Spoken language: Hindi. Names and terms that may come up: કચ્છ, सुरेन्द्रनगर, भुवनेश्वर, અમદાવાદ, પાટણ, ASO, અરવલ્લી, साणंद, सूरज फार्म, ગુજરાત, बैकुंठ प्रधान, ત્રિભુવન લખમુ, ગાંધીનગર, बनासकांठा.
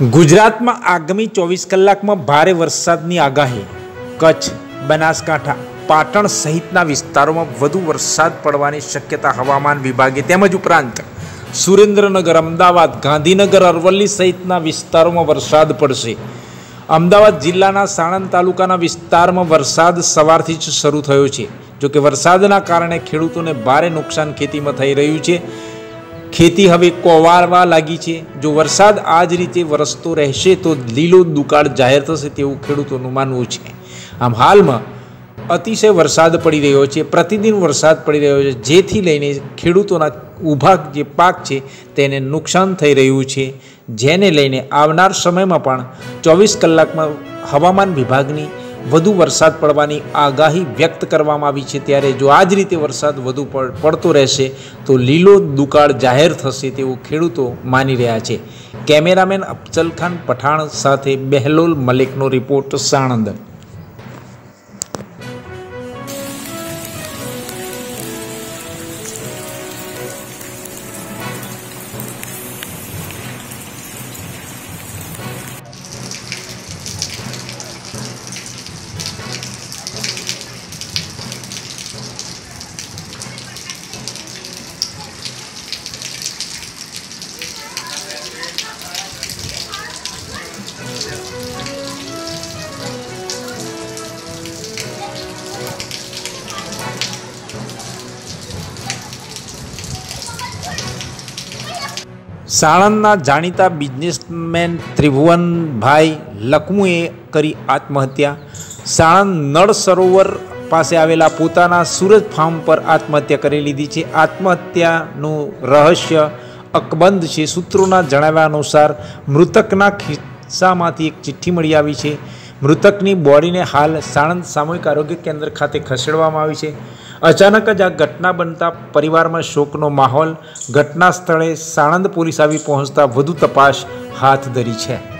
गुजरात में आगामी 24 कलाक में भारे वरसाद की आगाही। कच्छ, बनासकांठा, पाटण सहित विस्तारों में वधु वरसाद पड़वानी शक्यता हवामान विभागे। तेमज उपरांत सुरेन्द्रनगर, अमदावाद, गांधीनगर, अरवली सहित विस्तारों में वरसाद पड़शे। अमदावाद जिल्लाना साणंद तालुकाना विस्तार में वरसाद सवारथी ज शरू थयो छे। जो कि वरसादना कारणे खेडूतोने भारे नुकसान खेती में थई रह्युं छे। खेती हवे कोवारवा लागी छे। जो वरसाद आज रीते वरसतो रहेशे तो लीलो दुकाळ जाहेर थशे तेवुं खेडूतोनुं मानवुं छे। आम हाल में अतिशय वरसाद पड़ी रह्यो छे। प्रतिदिन वरसाद पड़ी रह्यो छे जेथी लईने खेडूतोना ऊभा जे पाक छे तेने नुकसान थई रह्युं छे। जेने लईने आवनार समयमां पण 24 कलाकमां हवामान विभागनी વધુ વરસાદ પડવાની આગાહી વ્યક્ત કરવામાં આવી છે। ત્યારે જો આ જ રીતે વરસાદ વધુ પડતો રહેશે તો લીલો દુકાળ જાહેર થશે તેવું ખેડૂતો માની રહ્યા છે। કેમેરામેન અફજલખાન પઠાણ સાથે બેહલોલ મલિકનો રિપોર્ટ, સાણંદ। સાણંદના જાણીતા બિઝનેસમેન ત્રિભુવન ભાઈ લખમુએ કરી આત્મહત્યા। સાણંદ નળ સરોવર પાસે આવેલા પોતાના सूरज फार्म पर આત્મહત્યા કરી લીધી છે। આત્મહત્યાનું રહસ્ય અકબંધ છે। સૂત્રોના જણાવ્યા અનુસાર મૃતકના ખિસ્સામાંથી એક ચિઠ્ઠી મળી આવી છે। મૃતકની બોડીને હાલ સાણંદ સામૂહિક આરોગ્ય કેન્દ્ર ખાતે ખસેડવામાં આવી છે। अचानक ज आ घटना बनता परिवार में शोक नो माहौल। घटना स्थले साणंद पुलिस आवी पहुंचता वधु तपास हाथ धरी है।